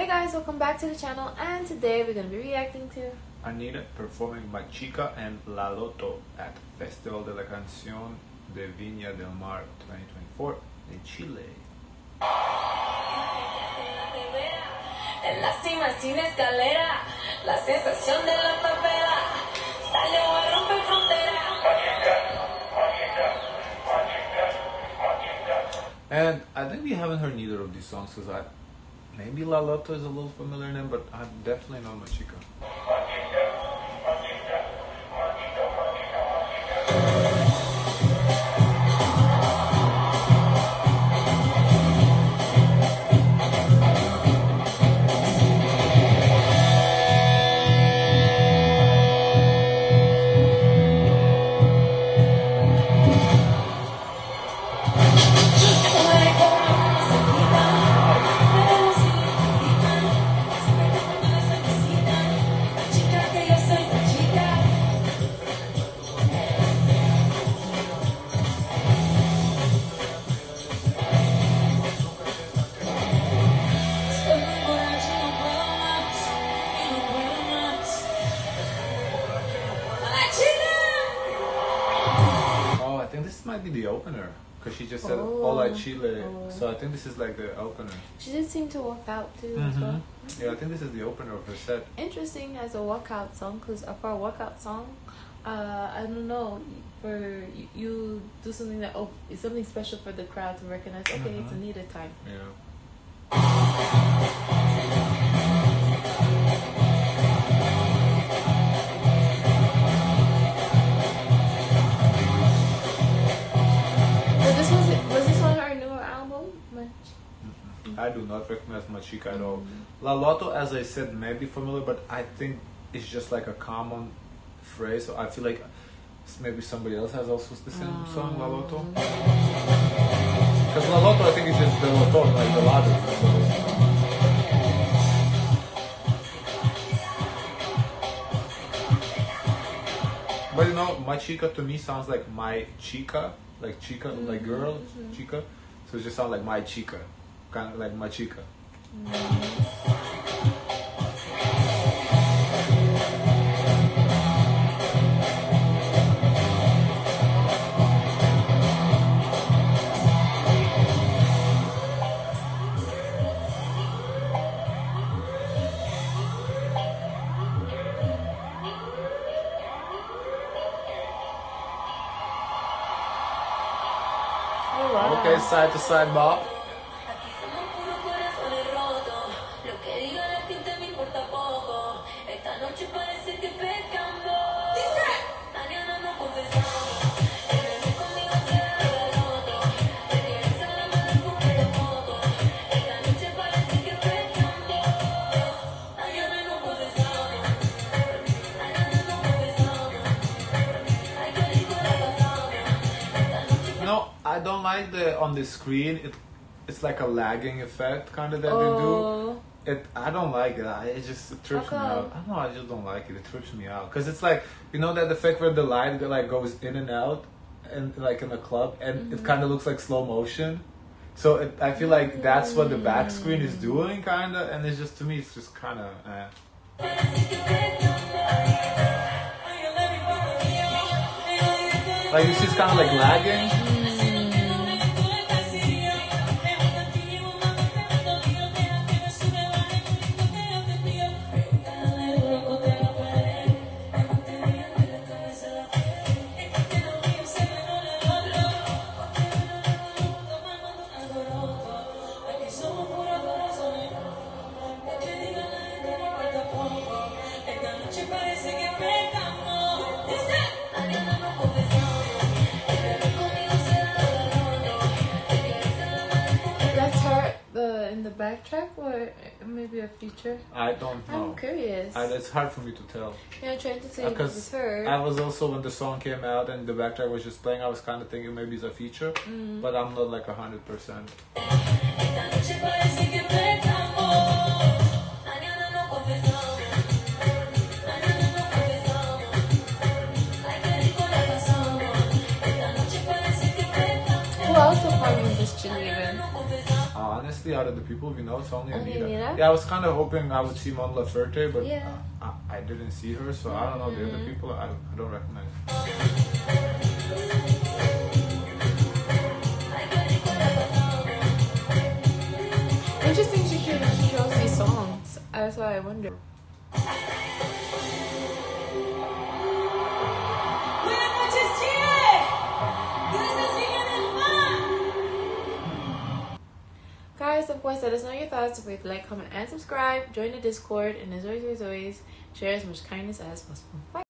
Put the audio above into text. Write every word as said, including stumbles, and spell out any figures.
Hey guys, welcome back to the channel, and today we're going to be reacting to Anitta performing Machika and La Loto at Festival de la Canción de Viña del Mar twenty twenty-four in Chile. And I think we haven't heard neither of these songs, because I Maybe La Loto is a little familiar name, but I definitely know Machika. This might be the opener, because she just said oh. Hola Chile, oh. So I think this is like the opener. She did seem to walk out too. Mm-hmm. As well. Mm-hmm. Yeah, I think this is the opener of her set. Interesting as a walkout song, because for a walkout song, uh, I don't know, for you do something that oh, it's something special for the crowd to recognize. Okay, mm-hmm. It's Anitta time. Yeah. I do not recognize Machika at all. Mm-hmm. La Loto, as I said, may be familiar, but I think it's just like a common phrase. So I feel like maybe somebody else has also the same um. song, La Loto. Because La Loto, I think it's just the Loto, like the Lotto. But you know, Machika to me sounds like my chica, like chica, mm-hmm. like girl, mm-hmm. chica. So it just sounds like my chica. Kind of like Machika. Wow. Okay, side to side bop. I don't like the on the screen. It, it's like a lagging effect kind of that oh. they do. It I don't like it. I, it just it trips me out. I don't know. I just don't like it. It trips me out because it's like, you know that effect where the light like goes in and out, and like in a club, and mm-hmm. it kind of looks like slow motion. So it, I feel like that's what the back screen is doing, kind of. And it's just to me, it's just kind of. Eh. Like it's just kind of like lagging. Backtrack or maybe a feature? I don't know. I'm curious. I, it's hard for me to tell. Yeah, I'm trying to say uh, because I was also, when the song came out and the backtrack was just playing, I was kind of thinking maybe it's a feature, mm. but I'm not like a hundred percent. Who else performed this Chilean? honestly out of the people we know, it's only Anitta. Anitta? Yeah, I was kind of hoping I would see Mon Laferte, but yeah. uh, I, I didn't see her, so I don't know mm-hmm. the other people. I, I don't recognize. Interesting she could chose these songs. That's why I wonder. Buenas noches, Chile. Desde Viña del Mar. Guys, of course, let us know your thoughts. Please like, comment, and subscribe. Join the Discord, and as always, as always, share as much kindness as possible. Bye.